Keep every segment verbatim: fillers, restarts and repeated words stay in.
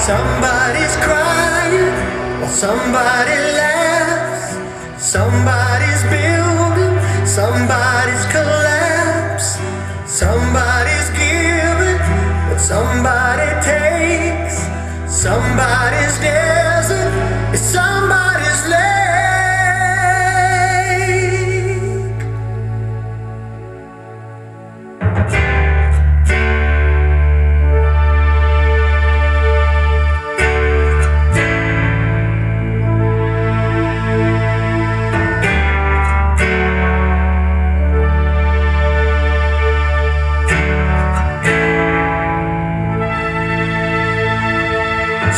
Somebody's crying, somebody laughs, somebody's building, somebody's collapse, somebody's giving, somebody takes, somebody's desert, it's somebody's lake.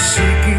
She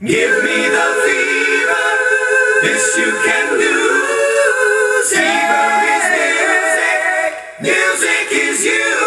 Give me the fever, this you can do. Fever is music, music is you.